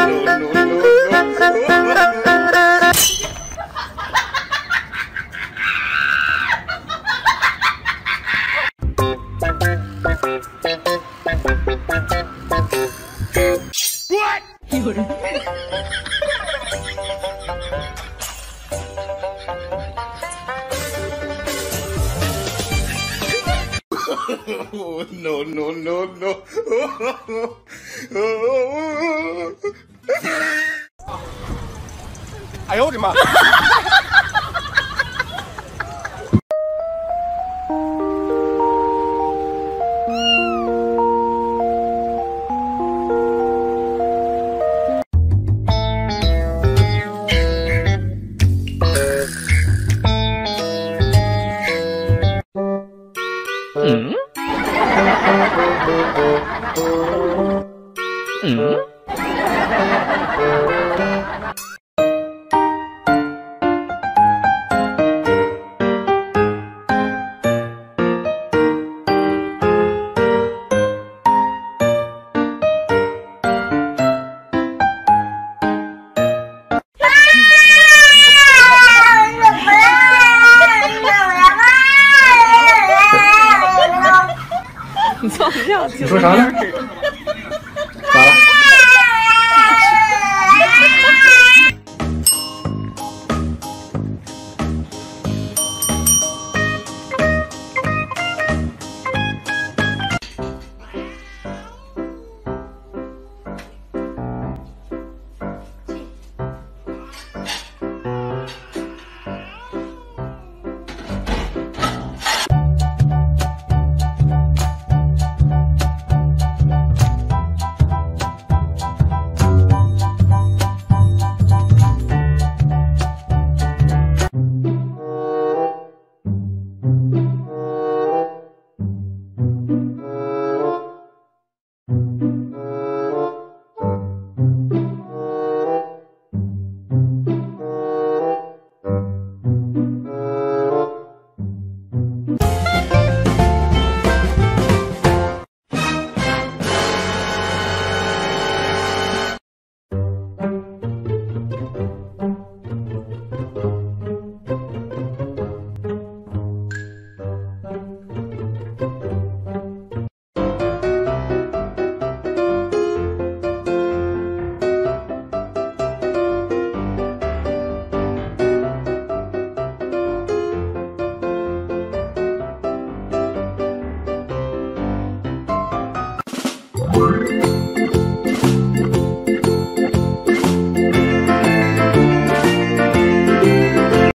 What? Oh, no. I hold him up.你说啥呢？